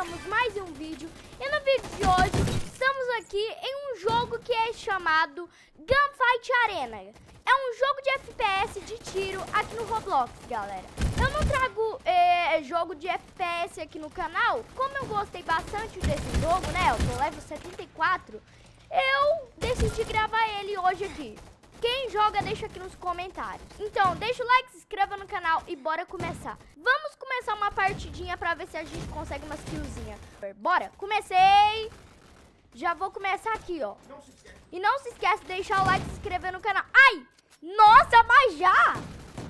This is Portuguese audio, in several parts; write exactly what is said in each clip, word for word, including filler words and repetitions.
começamos mais um vídeo e no vídeo de hoje estamos aqui em um jogo que é chamado Gunfight Arena. É um jogo de F P S de tiro aqui no Roblox, galera. Eu não trago eh, jogo de F P S aqui no canal, como eu gostei bastante desse jogo, né? Eu tô level setenta e quatro, eu decidi gravar ele hoje aqui. Quem joga, deixa aqui nos comentários. Então, deixa o like, se inscreva no canal e bora começar. Vamos começar uma partidinha pra ver se a gente consegue umas killzinha. Bora, comecei. Já vou começar aqui, ó. Não se esquece. E não se esquece de deixar o like e se inscrever no canal. Ai, nossa, mas já?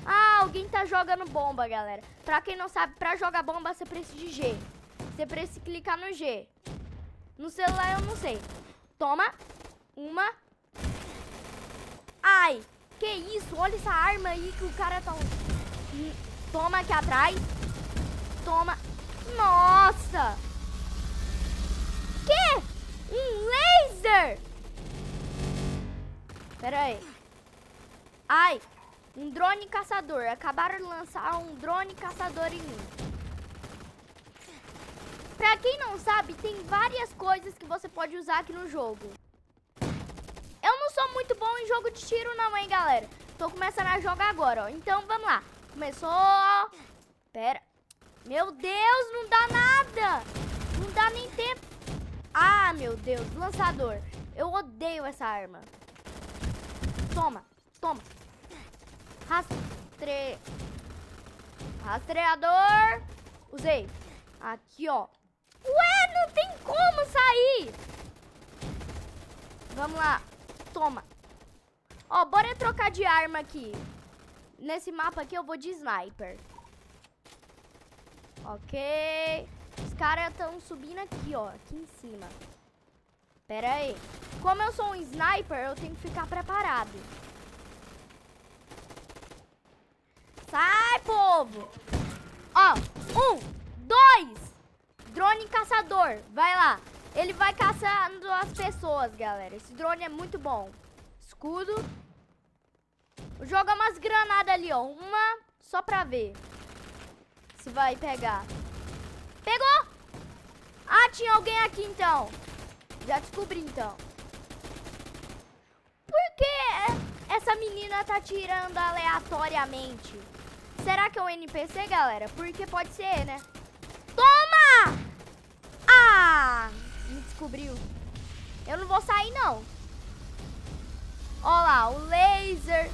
Ah, alguém tá jogando bomba, galera. Pra quem não sabe, pra jogar bomba, você precisa de G. Você precisa clicar no G. No celular, eu não sei. Toma. Uma. Ai, que isso, olha essa arma aí que o cara tá... Toma aqui atrás. Toma. Nossa. Que? Um laser. Pera aí. Ai, um drone caçador. Acabaram de lançar um drone caçador em mim. Pra quem não sabe, tem várias coisas que você pode usar aqui no jogo. Eu não sou muito bom em jogo de tiro não, hein, galera. Tô começando a jogar agora, ó. Então, vamos lá. Começou. Pera. Meu Deus, não dá nada. Não dá nem tempo. Ah, meu Deus. Lançador. Eu odeio essa arma. Toma. Toma. Rastre... Rastreador. Usei. Aqui, ó. Ué, não tem como sair. Vamos lá. Toma. Ó, bora trocar de arma aqui. Nesse mapa aqui eu vou de sniper. Ok. Os caras estão subindo aqui, ó. Aqui em cima. Pera aí. Como eu sou um sniper, eu tenho que ficar preparado. Sai, povo. Ó, um, dois. Drone caçador. Vai lá. Ele vai caçando as pessoas, galera. Esse drone é muito bom. Escudo. Joga umas granadas ali, ó. Uma só pra ver se vai pegar. Pegou! Ah, tinha alguém aqui, então. Já descobri, então. Por que essa menina tá atirando aleatoriamente? Será que é um N P C, galera? Porque pode ser, né? Toma! Ah! Me descobriu. Eu não vou sair, não. Ó lá, o laser.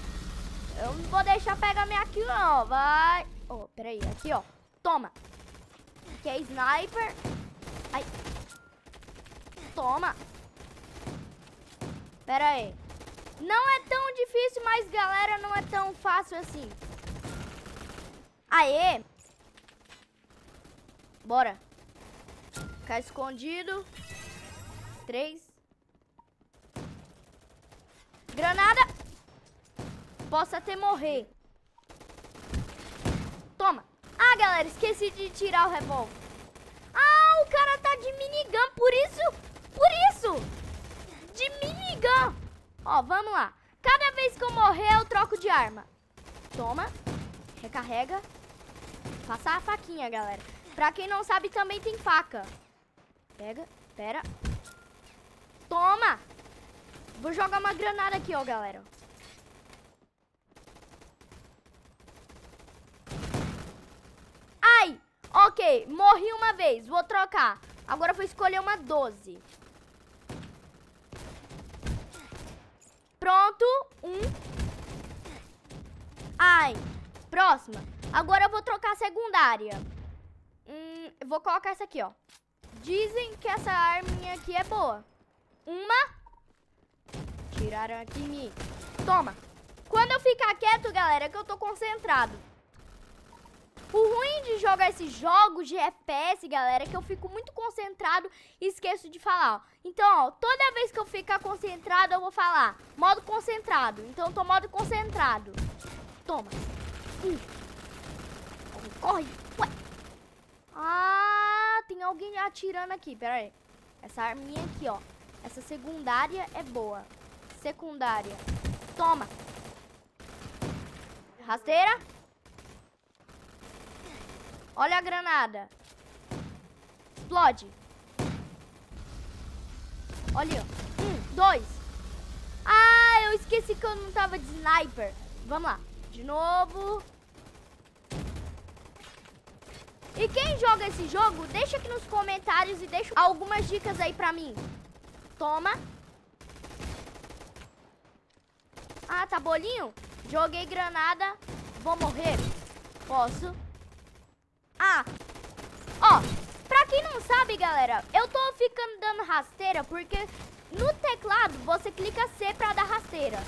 Eu não vou deixar pegar minha kill, não. Vai. Ó, oh, peraí. Aqui, ó. Toma. Aqui é sniper. Ai. Toma. Peraí. Não é tão difícil, mas, galera, não é tão fácil assim. Aê. Bora. Ficar escondido. Três. Granada. Posso até morrer. Toma. Ah, galera, esqueci de tirar o revólver. Ah, o cara tá de minigun. Por isso, por isso. De minigun. Ó, vamos lá. Cada vez que eu morrer, eu troco de arma. Toma. Recarrega. Passar a faquinha, galera. Pra quem não sabe, também tem faca. Pega, pera. Toma! Vou jogar uma granada aqui, ó, galera. Ai! Ok, morri uma vez. Vou trocar. Agora eu vou escolher uma doze. Pronto. Um. Ai. Próxima. Agora eu vou trocar a secundária. Hum, vou colocar essa aqui, ó. Dizem que essa arminha aqui é boa. Uma. Tiraram aqui em mim. Toma. Quando eu ficar quieto, galera, é que eu tô concentrado. O ruim de jogar esses jogos de F P S, galera, é que eu fico muito concentrado e esqueço de falar, ó. Então, ó, toda vez que eu ficar concentrado, eu vou falar. Modo concentrado. Então, eu tô modo concentrado. Toma. Hum. Corre. Ué. Ah. Tem alguém atirando aqui, pera aí. Essa arminha aqui, ó. Essa secundária é boa. Secundária. Toma. Rasteira. Olha a granada. Explode. Olha, ó. Um, dois. Ah, eu esqueci que eu não tava de sniper. Vamos lá. De novo. E quem joga esse jogo, deixa aqui nos comentários e deixa algumas dicas aí pra mim. Toma. Ah, tá bolinho? Joguei granada. Vou morrer? Posso? Ah. Ó, pra quem não sabe, galera, eu tô ficando dando rasteira porque no teclado você clica C pra dar rasteira.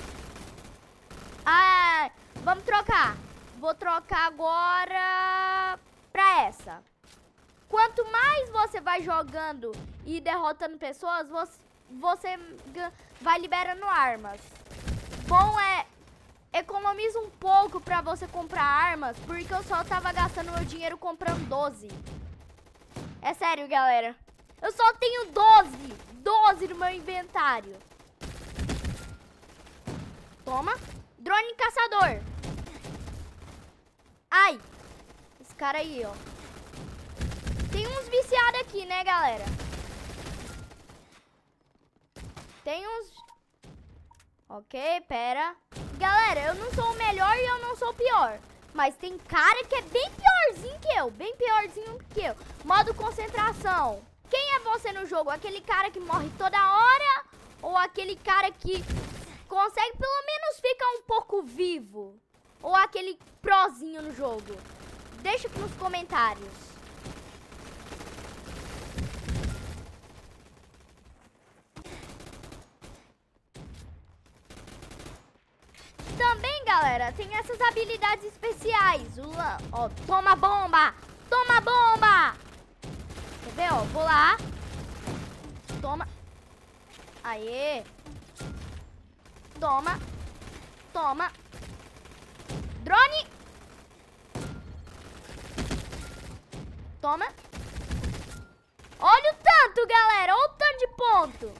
Ah, vamos trocar. Vou trocar agora... pra essa. Quanto mais você vai jogando e derrotando pessoas, você, você vai liberando armas. Bom é, economiza um pouco pra você comprar armas, porque eu só tava gastando meu dinheiro comprando doze. É sério, galera. Eu só tenho doze, doze no meu inventário. Toma. Drone caçador. Ai. Cara aí, ó. Tem uns viciados aqui, né, galera? Tem uns... Ok, pera. Galera, eu não sou o melhor e eu não sou o pior. Mas tem cara que é bem piorzinho que eu. Bem piorzinho que eu. Modo concentração. Quem é você no jogo? Aquele cara que morre toda hora? Ou aquele cara que consegue pelo menos ficar um pouco vivo? Ou aquele prozinho no jogo? Deixa aqui nos comentários. Também, galera, tem essas habilidades especiais. O lan... Ó, toma bomba! Toma bomba! Quer ver, ó? Vou lá. Toma. Aê. Toma. Toma. Drone... Toma. Olha o tanto, galera. Olha o tanto de ponto.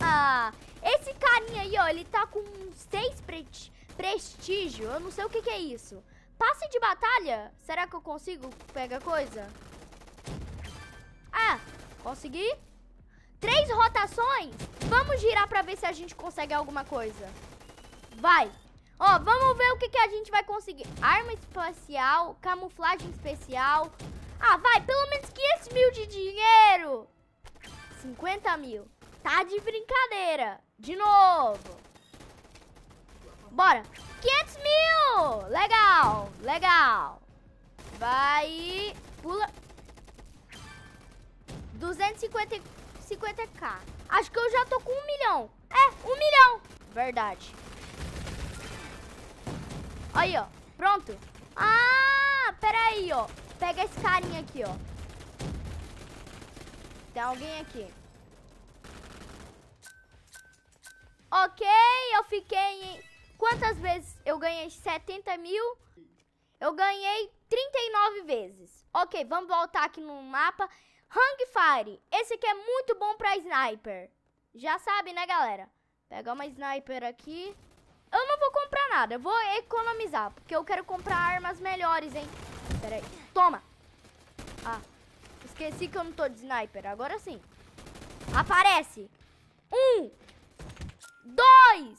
Ah, esse carinha aí, ó, ele tá com seis pre prestígio. Eu não sei o que que é isso. Passe de batalha? Será que eu consigo pegar coisa? Ah, consegui. Três rotações. Vamos girar pra ver se a gente consegue alguma coisa. Vai. Ó, vamos ver o que que a gente vai conseguir. Arma espacial, camuflagem especial. Ah, vai, pelo menos quinhentos mil de dinheiro. cinquenta mil. Tá de brincadeira. De novo. Bora. quinhentos mil. Legal, legal. Vai. Pula. duzentos e cinquenta k. Acho que eu já tô com um milhão. É, um milhão. Verdade. Aí, ó. Pronto. Ah, peraí, ó. Pega esse carinha aqui, ó. Tem alguém aqui. Ok, eu fiquei em... Quantas vezes eu ganhei? setenta mil. Eu ganhei trinta e nove vezes. Ok, vamos voltar aqui no mapa. Gunfight. Esse aqui é muito bom pra sniper. Já sabe, né, galera? Pegar uma sniper aqui. Eu não vou comprar nada, eu vou economizar, porque eu quero comprar armas melhores, hein? Pera aí, toma! Ah, esqueci que eu não tô de sniper, agora sim. Aparece! Um! Dois!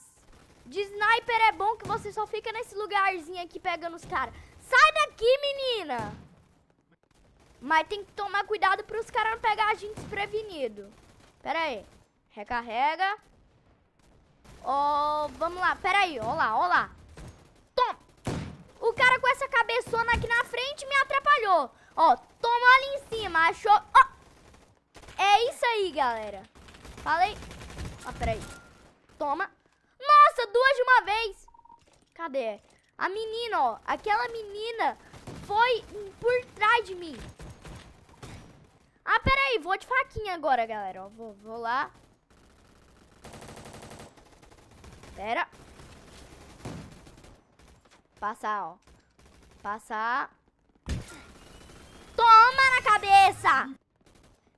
De sniper é bom que você só fica nesse lugarzinho aqui pegando os caras. Sai daqui, menina! Mas tem que tomar cuidado para os caras não pegarem a gente desprevenido. Pera aí, recarrega... Oh, vamos lá, peraí, ó lá, ó lá. Toma! O cara com essa cabeçona aqui na frente me atrapalhou. Ó, oh, toma ali em cima, achou... Oh. É isso aí, galera. Falei... Ó, oh, peraí. Toma. Nossa, duas de uma vez. Cadê? A menina, ó. Aquela menina foi por trás de mim. Ah, peraí, vou de faquinha agora, galera. Ó, vou, vou lá. Pera. Passar, ó. Passar. Toma na cabeça!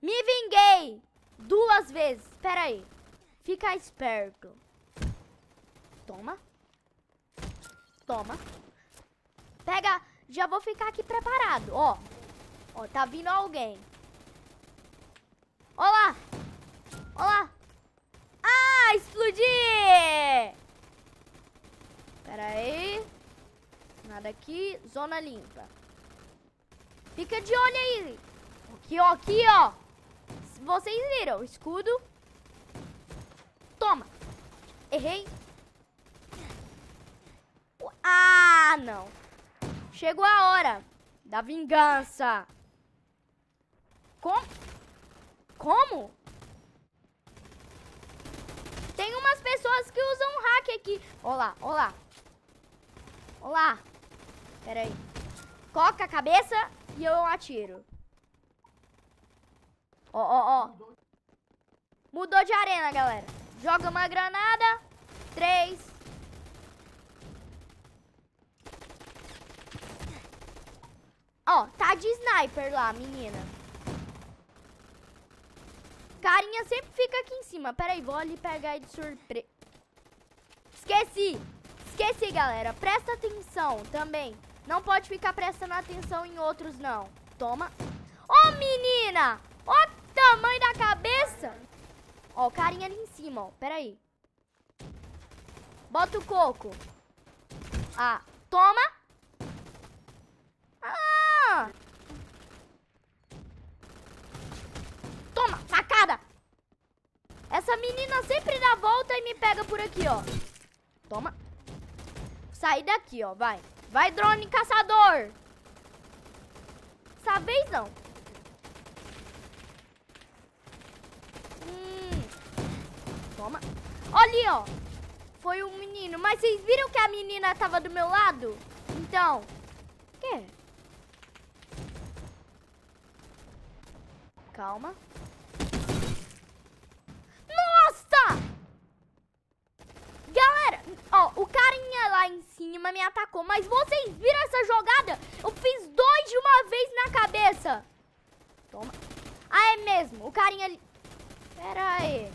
Me vinguei! Duas vezes. Pera aí. Fica esperto. Toma. Toma. Pega. Já vou ficar aqui preparado, ó. Ó, tá vindo alguém. Olá! Olá! Ah, explodi! Pera aí. Nada aqui. Zona limpa. Fica de olho aí. Aqui, ó. Aqui, ó. Vocês viram. Escudo. Toma. Errei. Ah, não. Chegou a hora da vingança. Como? Como? Tem umas pessoas que usam um hack aqui. Olá, olá. Olá. Pera aí. Coca a cabeça e eu atiro. Ó, ó, ó. Mudou de arena, galera. Joga uma granada. Três. Ó, tá de sniper lá, menina. Carinha sempre fica aqui em cima. Pera aí, vou ali pegar ele de surpresa. Esqueci. Esqueci, galera. Presta atenção também. Não pode ficar prestando atenção em outros, não. Toma. Ó, menina. Ó o tamanho da cabeça. Ó, o carinha ali em cima, ó. Pera aí. Bota o coco. Ah, toma. Ah. Toma, facada. Essa menina sempre dá volta e me pega por aqui, ó. Toma. Sai daqui, ó, vai. Vai, drone caçador. Essa vez não. Hum. Toma. Ali, ó. Foi um menino. Mas vocês viram que a menina tava do meu lado? Então. O quê? Calma. Nossa! Galera, ó, o carinha lá em cima me atacou. Mas vocês viram essa jogada? Eu fiz dois de uma vez na cabeça. Toma. Ah, é mesmo. O carinha ali... Pera aí.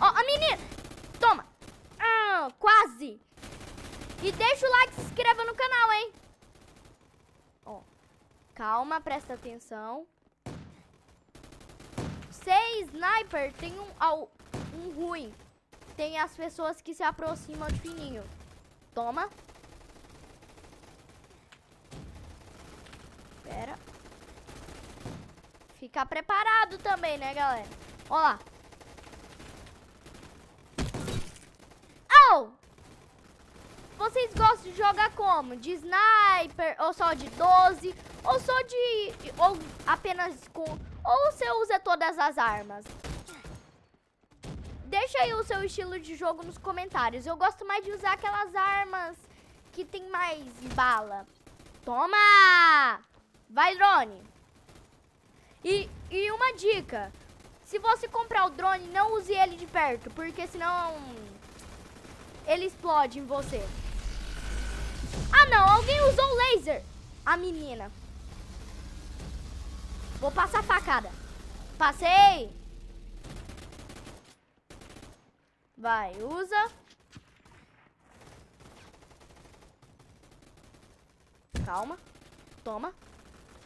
Ó, a menina. Toma. Ah, quase. E deixa o like e se inscreva no canal, hein? Ó. Calma, presta atenção. Sem sniper tem um, um ruim. Tem as pessoas que se aproximam de fininho. Toma. Pera. Ficar preparado também, né, galera? Ó lá. Oh! Vocês gostam de jogar como? De sniper, ou só de doze, ou só de... ou apenas com... ou você usa todas as armas? Deixa aí o seu estilo de jogo nos comentários. Eu gosto mais de usar aquelas armas que tem mais bala. Toma! Vai, drone! E, e uma dica. Se você comprar o drone, não use ele de perto, porque senão ele explode em você. Ah, não. Alguém usou o laser. A menina. Vou passar facada. Passei. Vai, usa. Calma. Toma.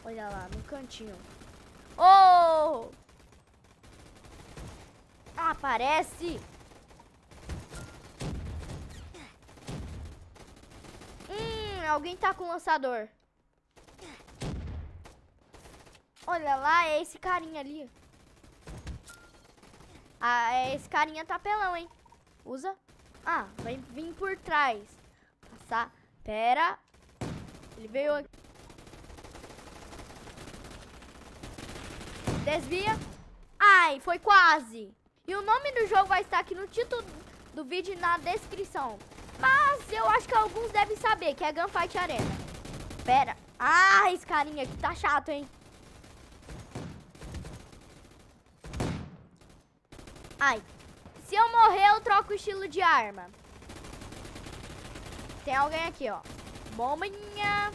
Olha lá, no cantinho. Oh! Aparece. Hum, alguém tá com lançador. Olha lá, é esse carinha ali. Ah, é esse carinha tá pelão, hein? Usa. Ah, vai vir por trás. Passar. Pera. Ele veio aqui. Desvia. Ai, foi quase. E o nome do jogo vai estar aqui no título do vídeo e na descrição. Mas eu acho que alguns devem saber que é Gunfight Arena. Pera. Ah, esse carinha aqui tá chato, hein? Ai, se eu morrer, eu troco o estilo de arma. Tem alguém aqui, ó. Bombinha.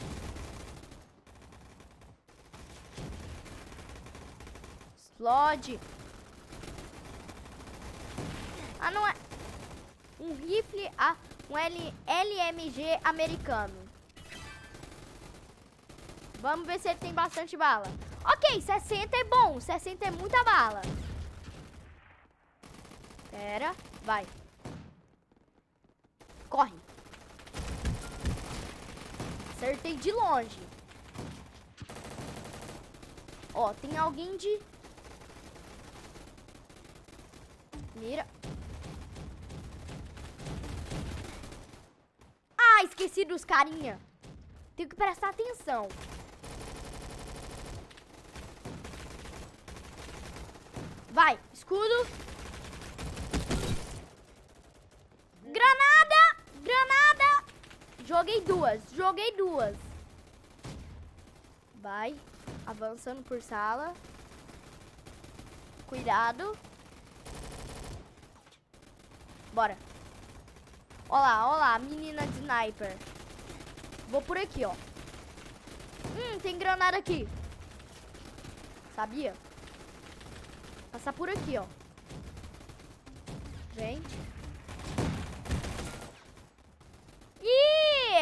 Explode. Ah, não é. Um rifle, ah, um L, L M G americano. Vamos ver se ele tem bastante bala. Ok, sessenta é bom. sessenta é muita bala. Pera, vai. Corre. Acertei de longe. Ó, tem alguém de... Mira. Ah, esqueci dos carinha. Tenho que prestar atenção. Vai, escudo. Granada! Granada! Joguei duas, joguei duas. Vai, avançando por sala. Cuidado. Bora. Olha lá, olha lá, menina de sniper. Vou por aqui, ó. Hum, tem granada aqui. Sabia? Passar por aqui, ó. Vem.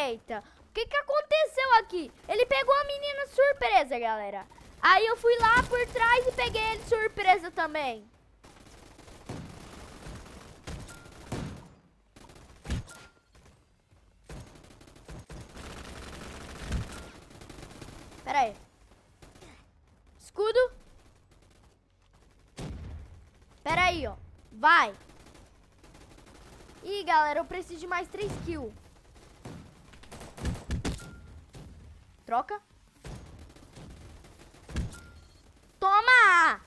Eita! O que que aconteceu aqui? Ele pegou a menina de surpresa, galera. Aí eu fui lá por trás e peguei ele de surpresa também. Pera aí. Escudo. Pera aí, ó. Vai. Ih, galera, eu preciso de mais três kills. Troca. Toma!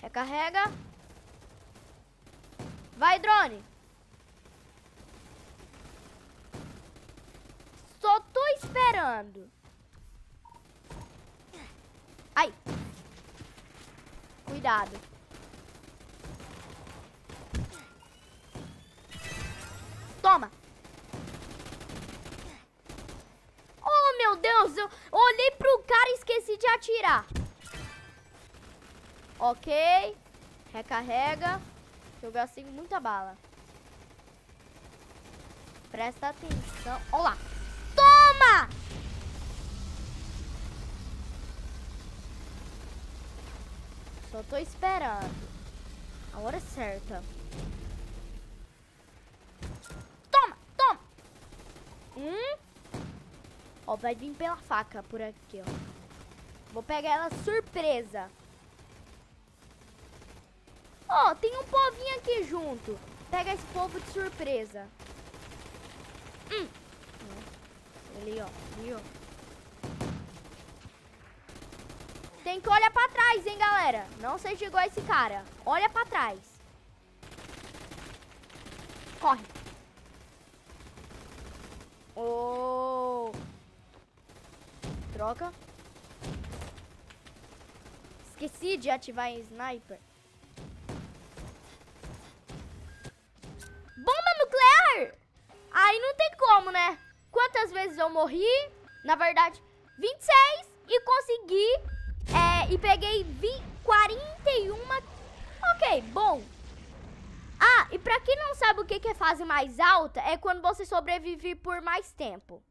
Recarrega. Vai, drone. Só tô esperando. Ai. Cuidado. Toma. Oh, meu Deus. Eu olhei pro cara e esqueci de atirar. Ok. Recarrega. Eu gastei muita bala. Presta atenção. Olha lá. Toma! Só tô esperando a hora certa. Toma, toma! Hum? Ó, vai vir pela faca por aqui, ó. Vou pegar ela surpresa. Ó, tem um povinho aqui junto. Pega esse povo de surpresa. Hum. Ali, ó. Ali, ó. Tem que olhar pra trás, hein, galera. Não seja igual esse cara. Olha pra trás. Corre. Oh. Troca. Esqueci de ativar em sniper. Bomba nuclear? Aí não tem como, né? Quantas vezes eu morri? Na verdade, vinte e seis. E consegui... É, e peguei quarenta e um. Ok, bom. Ah, e pra quem não sabe o que é fase mais alta, é quando você sobrevive por mais tempo.